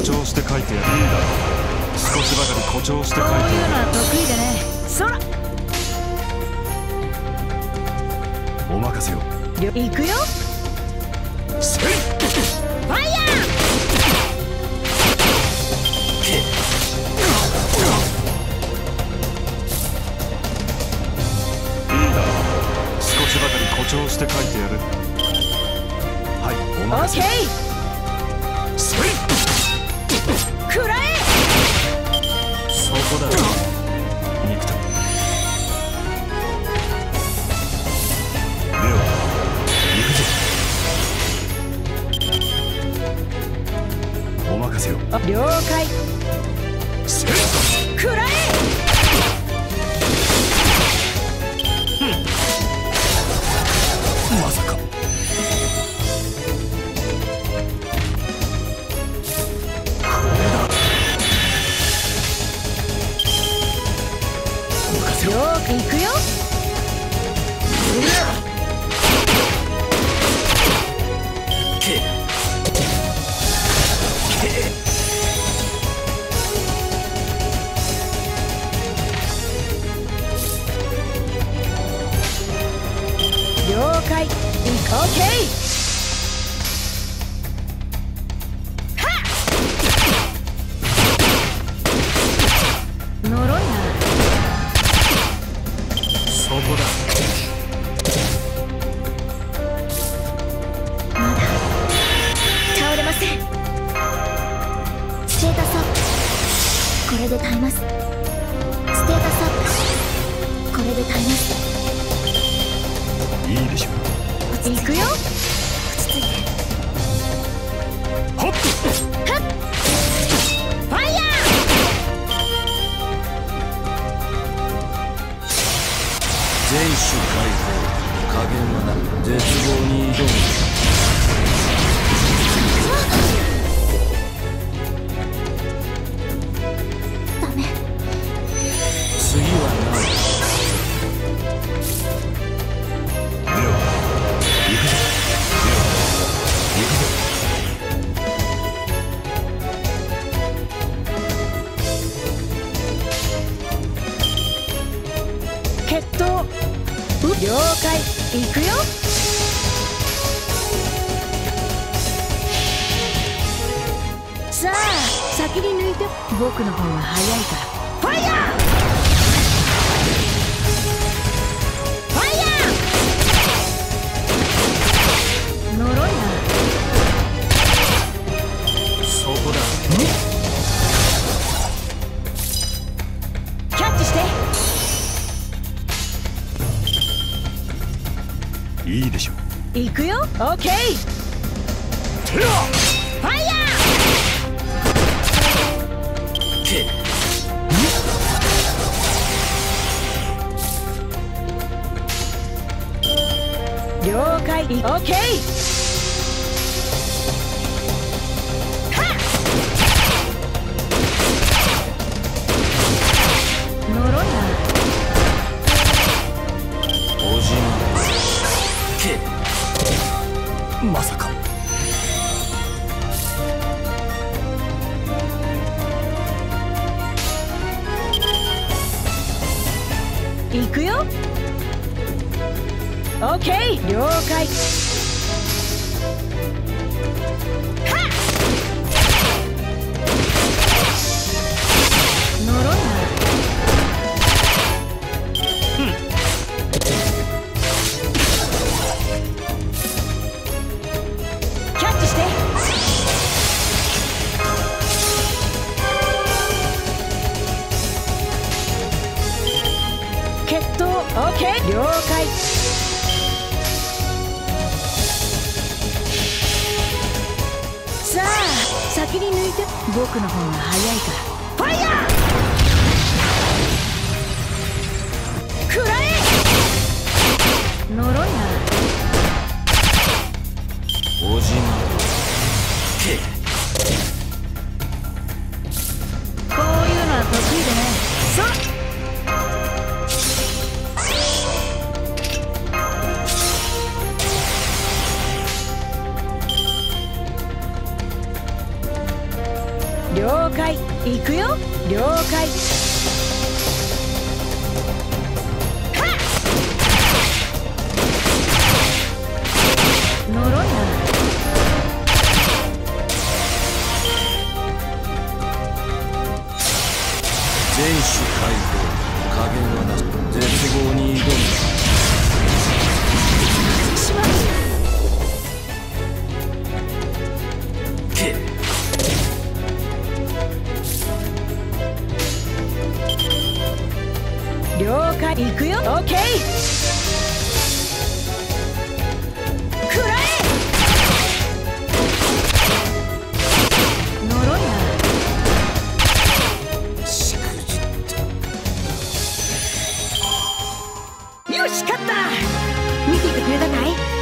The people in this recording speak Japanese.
誇張して描いてやるんだ。少しばかり誇張して描いてやる。こういうのは得意でね。そら、お任せを。行くよ。せいファイヤー。いいだろう。少しばかり誇張して描いてやる。はい、お任せ。オッケー。くらえ。そこだ。肉体。では行くぞ。お任せを。了解。くらえ。まさか。よーくいくよ。了解。オッケー。オッケー。ファイヤー。了解。オッケー。まさか。行くよ。オッケー。了解。はっ。呪いな。オッケー。了解。さあ先に抜いて。僕の方が早いから。ファイヤー。くらえ。呪いな。おじま。こういうのは得意でね。そう。了解。行くよ。了解。 行くよ。オッケー。 よし、勝った。見ていてくれたかい？